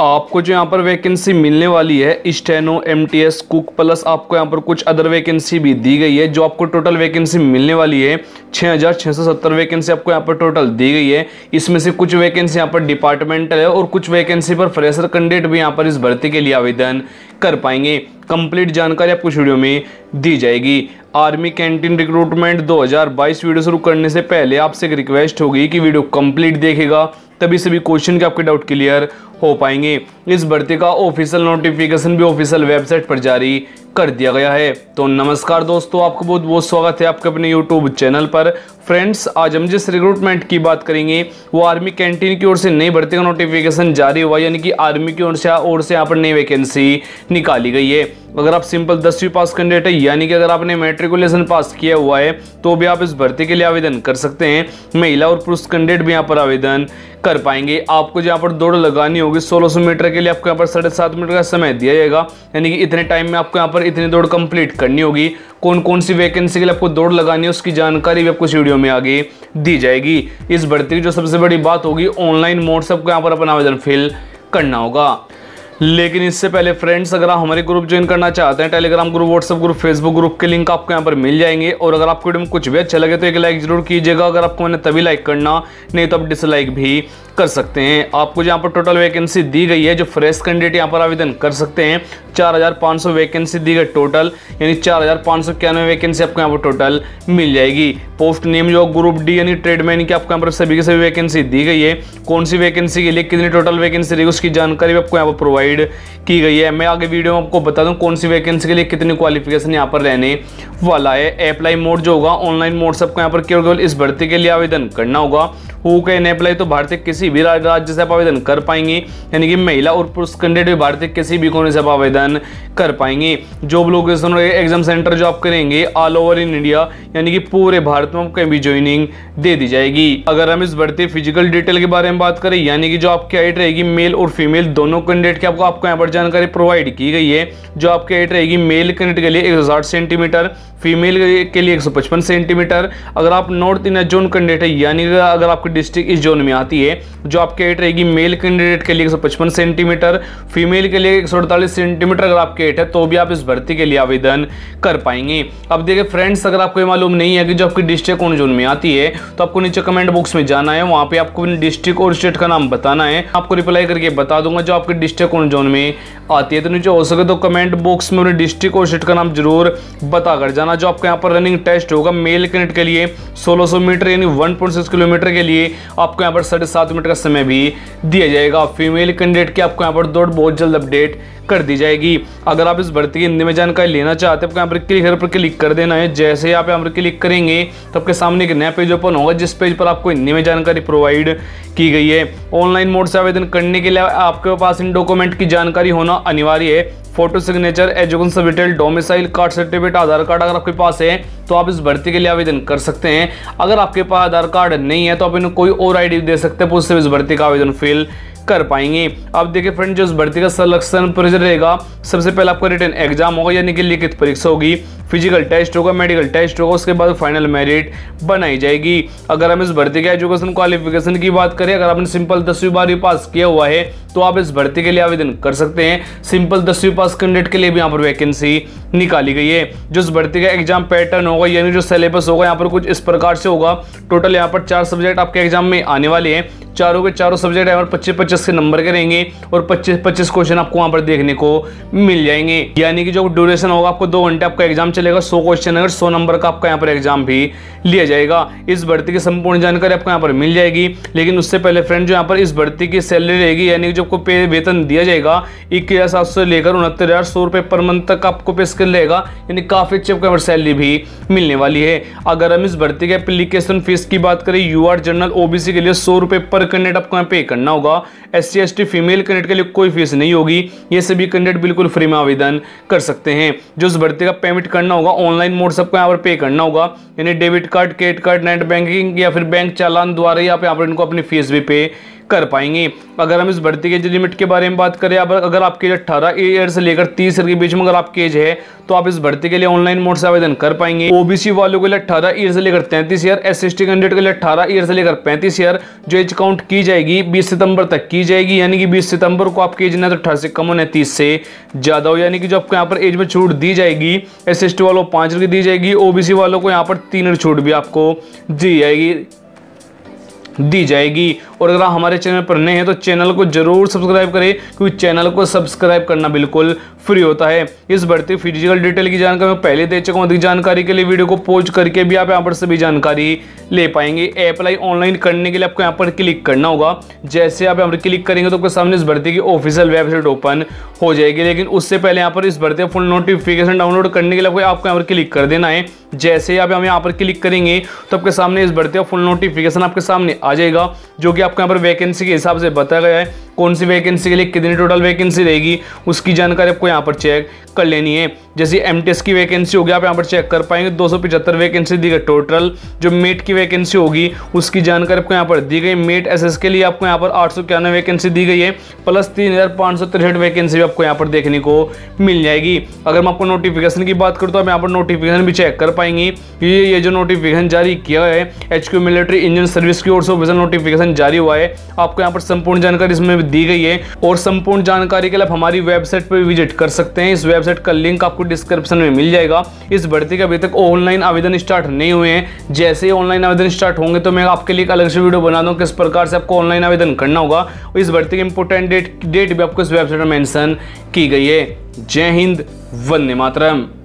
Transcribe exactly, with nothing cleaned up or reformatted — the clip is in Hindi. आपको जो यहाँ पर वैकेंसी मिलने वाली है स्टेनो एमटीएस कुक प्लस आपको यहाँ पर कुछ अदर वैकेंसी भी दी गई है। जो आपको टोटल वैकेंसी मिलने वाली है छह हज़ार छह सौ सत्तर वैकेंसी आपको यहाँ पर टोटल दी गई है। इसमें से कुछ वैकेंसी यहाँ पर डिपार्टमेंटल है और कुछ वैकेंसी पर फ्रेशर कैंडिडेट भी यहाँ पर इस भर्ती के लिए आवेदन कर पाएंगे। कंप्लीट जानकारी आपको इस वीडियो में दी जाएगी। आर्मी कैंटीन रिक्रूटमेंट दो हज़ार बाईस वीडियो शुरू करने से पहले आपसे एक रिक्वेस्ट होगी कि वीडियो कंप्लीट देखेगा तभी सभी क्वेश्चन के आपके डाउट क्लियर हो पाएंगे। इस भर्ती का ऑफिशियल नोटिफिकेशन भी ऑफिशियल वेबसाइट पर जारी कर दिया गया है। तो नमस्कार दोस्तों, आपको बहुत बहुत स्वागत है आपके अपने यूट्यूब चैनल पर। फ्रेंड्स, आज हम जिस रिक्रूटमेंट की बात करेंगे वो आर्मी कैंटीन की ओर से नई भर्ती का नोटिफिकेशन जारी हुआ, यानी कि आर्मी की ओर से ओर से यहाँ पर नई वैकेंसी निकाली गई है। अगर आप सिंपल दसवीं पास कैंडिडेट है, यानी कि अगर आपने मेट्रिकुलेशन पास किया हुआ है, तो भी आप इस भर्ती के लिए आवेदन कर सकते हैं। महिला और पुरुष कैंडिडेट भी यहाँ पर आवेदन कर पाएंगे। आपको यहाँ पर दौड़ लगानी होगी सोलह सौ मीटर के लिए। आपको यहाँ पर साढ़े सात मिनट का समय दिया जाएगा, यानी कि इतने टाइम में आपको यहाँ पर इतनी दौड़ कंप्लीट करनी होगी। कौन कौन सी वैकेंसी के लिए आपको दौड़ लगानी है उसकी जानकारी भी आपको इस वीडियो में आगे दी जाएगी। इस भर्ती की जो सबसे बड़ी बात होगी, ऑनलाइन मोड से आपको यहाँ पर अपना आवेदन फिल करना होगा। लेकिन इससे पहले फ्रेंड्स, अगर आप हमारे ग्रुप ज्वाइन करना चाहते हैं, Telegram group, WhatsApp group, Facebook group के लिंक आपको यहाँ पर मिल जाएंगे। और अगर आपको वीडियो में कुछ भी अच्छा लगे तो एक लाइक जरूर कीजिएगा। अगर आपको मैंने तभी लाइक करना, नहीं तो आप डिसलाइक भी कर सकते हैं। आपको यहाँ पर टोटल वैकेंसी दी गई है, जो फ्रेश कैंडिडेट यहाँ पर आवेदन कर सकते हैं। चार हज़ार पाँच सौ वैकेंसी दी गई टोटल, यानी चार हज़ार पाँच सौ इक्यानवे वैकेंसी आपको यहाँ पर टोटल मिल जाएगी। पोस्ट नेम जो ग्रुप डी यानी ट्रेडमैन की आपको यहाँ पर सभी की सभी वैकेंसी दी गई है। कौन सी वैकेंसी के लिए कितनी टोटल वैकेंसी रहेगी उसकी जानकारी भी आपको यहाँ पर प्रोवाइड की गई है। मैं आगे वीडियो में आपको बता दूं कौन सी वैकेंसी के लिए कितनी क्वालिफिकेशन यहां पर रहने वाला है। अप्लाई मोड जो होगा ऑनलाइन मोड से आपको यहां पर केवल इस भर्ती के लिए आवेदन करना होगा। हु कैन अप्लाई, तो भारत के किसी भी राज्य से आप आवेदन कर पाएंगे, यानी कि महिला और पुरुष कैंडिडेट भी भारत के किसी भी कोने से आप आवेदन कर पाएंगे। जॉब लोकेशन और एग्जाम सेंटर जो आप करेंगे ऑल ओवर इन इंडिया, यानी कि पूरे भारत में आपको भी ज्वाइनिंग दे दी जाएगी। अगर हम इस भर्ती फिजिकल डिटेल के बारे में बात करें, यानी कि जो आपकी हाइट रहेगी मेल और फीमेल दोनों कैंडिडेट की आपको यहाँ पर जानकारी प्रोवाइड की गई है। जो आपकी हाइट रहेगी मेल कैंडिडेट के लिए एक सौ साठ सेंटीमीटर, फीमेल के लिए एक सौ पचपन सेंटीमीटर। अगर आप नॉर्थ इंडिया जोन कैंडिडेट है, यानी कि अगर आपकी डिस्ट्रिक्ट इस जोन में आती है, जो आपकी हाइट रहेगी मेल कैंडिडेट के लिए एक सौ पचपन सेंटीमीटर, फीमेल के लिए एक सौ अड़तालीस सेंटीमीटर अगर आपकी हाइट है, तो भी आप इस भर्ती के लिए आवेदन कर पाएंगे। अब देखिए फ्रेंड्स, अगर आपको ये मालूम नहीं है कि जो आपकी डिस्ट्रिक्ट कौन जोन में आती है, तो आपको नीचे कमेंट बॉक्स में जाना है, वहाँ पे आपको डिस्ट्रिक्ट और स्टेट का नाम बताना है। आपको रिप्लाई करके बता दूंगा जो आपकी डिस्ट्रिक्ट कौन जोन में आती है। तो नीचे हो सके तो कमेंट बॉक्स में उन्हें डिस्ट्रिक्ट और स्टेट का नाम जरूर बता कर जाना। जो आपका यहाँ पर रनिंग टेस्ट होगा मेल कैंडिडेट के लिए सोलह सौ मीटर यानी एक दशमलव छह किलोमीटर के लिए आपको यहाँ पर साढ़े सात मिनट का समय भी दिया जाएगा। फीमेल कैंडिडेट की आपको यहाँ पर दौड़ बहुत जल्द अपडेट कर दी जाएगी। अगर आप इस भर्ती की हिंदी में जानकारी लेना चाहते हैं, आपको यहाँ पर क्लिक पर क्लिक कर देना है। जैसे ही आप यहाँ पर क्लिक करेंगे तो आपके सामने एक नया पेज ओपन होगा, जिस पेज पर आपको हिंदी में जानकारी प्रोवाइड की गई है। ऑनलाइन मोड से आवेदन करने के लिए आपके पास इन डॉक्यूमेंट की जानकारी होना अनिवार्य है। फोटो, सिग्नेचर, एजुकेशन सब detail, domicile, caste certificate, Aadhaar card अगर आपके पास है तो आप इस भर्ती के लिए आवेदन कर सकते हैं। अगर आपके पास आधार कार्ड नहीं है तो आप इन्हें कोई और आईडी दे सकते हैं, उससे इस भर्ती का आवेदन फिल कर पाएंगे। अब देखिए फ्रेंड, जो इस भर्ती का सिलेक्शन प्रोसीजर रहेगा, सबसे पहले आपका रिटन एग्जाम होगा, यानी कि लिखित परीक्षा होगी, फिजिकल टेस्ट होगा, मेडिकल टेस्ट होगा, उसके बाद फाइनल मेरिट बनाई जाएगी। अगर हम इस भर्ती के एजुकेशन क्वालिफिकेशन की बात करें, अगर आपने सिंपल दसवीं बारहवीं पास किया हुआ है तो आप इस भर्ती के लिए आवेदन कर सकते हैं। सिंपल दसवीं पास कैंडिडेट के लिए भी यहाँ पर वैकेंसी निकाली गई है। जो इस भर्ती का एग्जाम पैटर्न होगा, यानी जो सिलेबस होगा यहाँ पर कुछ इस प्रकार से होगा। टोटल यहाँ पर चार सब्जेक्ट आपके एग्जाम में आने वाले हैं। चारों के चारों सब्जेक्ट यहाँ पर पच्चीस पच्चीस के नंबर के रहेंगे और पच्चीस पच्चीस क्वेश्चन आपको वहाँ पर देखने को मिल जाएंगे। यानी कि जो ड्यूरेशन होगा आपको दो घंटे आपका एग्जाम चलेगा। सौ क्वेश्चन अगर सौ नंबर का आपका यहाँ पर एग्जाम भी लिया जाएगा। इस भर्ती की संपूर्ण जानकारी आपको यहाँ पर मिल जाएगी। लेकिन उससे पहले फ्रेंड, जो यहाँ पर इस भर्ती की सैलरी रहेगी, यानी कि जो आपको पे वेतन दिया जाएगा इक्कीस हज़ार सात सौ लेकर उनहत्तर हज़ार सौ रुपये पर मंथ तक आपको पे स्केल रहेगा, यानी काफ़ी अच्छी आपको यहाँ पर सैलरी भी मिलने वाली है। अगर हम इस भर्ती के एप्लीकेशन फीस की बात करें, यू आर जनरल ओबीसी के लिए सौ रुपये पर कैंडिडेट आपको यहाँ पे करना होगा। S C S T female candidate के लिए कोई फीस नहीं होगी। ये सभी कैंडिडेट बिल्कुल फ्री में आवेदन कर सकते हैं। जो इस भर्ती का पेमेंट करना होगा ऑनलाइन मोड से आपको यहाँ पर पे करना होगा, यानी debit card, credit card, net banking या फिर बैंक चालान द्वारा ही आप यहाँ पर इनको अपनी फीस भी पे कर पाएंगे। अगर हम इस बढ़ती एज लिमिट के बारे में बात करें, अगर आपके अठारह ईयर से लेकर तीस ईयर के बीच में अगर आपकी एज है तो आप इस भर्ती के लिए ऑनलाइन मोड से आवेदन कर पाएंगे। ओबीसी वालों के लिए अठारह ईयर से लेकर तैंतीस year, S S T candidate के लिए अठारह ईयर से लेकर पैंतीस ईयर, जो एज काउंट की जाएगी बीस सितंबर तक की जाएगी, यानी कि बीस सितंबर को आपकी एज ना तो अठारह से कम हो ना तीस से ज़्यादा हो, यानी कि जो आपको यहाँ पर एज में छूट दी जाएगी एस एस टी वालों को पाँच ईयर की दी जाएगी, ओबीसी वालों को यहाँ पर तीन ईयर छूट भी आपको दी जाएगी दी जाएगी। और अगर आप हमारे चैनल पर नए हैं तो चैनल को जरूर सब्सक्राइब करें, क्योंकि चैनल को सब्सक्राइब करना बिल्कुल फ्री होता है। इस बढ़ती फिजिकल डिटेल की जानकारी मैं पहले दे चुका हूँ, अधिक जानकारी के लिए वीडियो को पॉज करके भी आप यहाँ पर सभी जानकारी ले पाएंगे। अप्लाई ऑनलाइन करने के लिए आपको यहाँ पर क्लिक करना होगा, जैसे आप यहाँ पर क्लिक करेंगे तो आपके सामने इस भर्ती की ऑफिशियल वेबसाइट ओपन हो जाएगी। लेकिन उससे पहले यहाँ पर इस भर्ती का फुल नोटिफिकेशन डाउनलोड करने के लिए आपको यहाँ पर क्लिक कर देना है। जैसे ही आप हम यहाँ पर क्लिक करेंगे तो आपके सामने इस भर्ती का फुल नोटिफिकेशन आपके सामने आ जाएगा, जो कि आपको यहाँ पर वैकेंसी के हिसाब से बताया गया है, कौन सी वैकेंसी के लिए कितनी टोटल वैकेंसी रहेगी उसकी जानकारी आपको यहाँ पर चेक कर लेनी है। जैसे एमटीएस की वैकेंसी होगी आप यहाँ पर चेक कर पाएंगे, दो सौ पचहत्तर वैकेंसी दी गई टोटल। जो मेट की वैकेंसी होगी उसकी जानकारी आपको यहाँ पर दी गई, मेट एसएस के लिए आपको यहाँ पर आठ सौ इक्यानवे वैकेंसी दी गई है, प्लस तीन हज़ार पाँच सौ तिरसठ वैकेंसी भी आपको यहाँ पर देखने को मिल जाएगी। अगर मैं आपको नोटिफिकेशन की बात करूँ तो आप यहाँ पर नोटिफिकेशन भी चेक कर पाएंगे। ये ये जो नोटिफिकेशन जारी किया है H Q military engine service की ओर से ऑफिशियल नोटिफिकेशन जारी हुआ है, आपको यहाँ पर संपूर्ण जानकारी इसमें दी गई है। और संपूर्ण जानकारी के लिए आप हमारी वेबसाइट पर विजिट कर सकते हैं, इस वेबसाइट का लिंक आपको डिस्क्रिप्शन में मिल जाएगा। इस भर्ती के अभी तक ऑनलाइन आवेदन स्टार्ट नहीं हुए हैं, जैसे ही ऑनलाइन आवेदन स्टार्ट होंगे तो मैं आपके लिए एक अलग से वीडियो बना दूँ किस प्रकार से आपको ऑनलाइन आवेदन करना होगा। इस भर्ती की इंपोर्टेंट डेट डेट भी आपको इस वेबसाइट में मैंसन की गई है। जय हिंद, वंदे मातरम।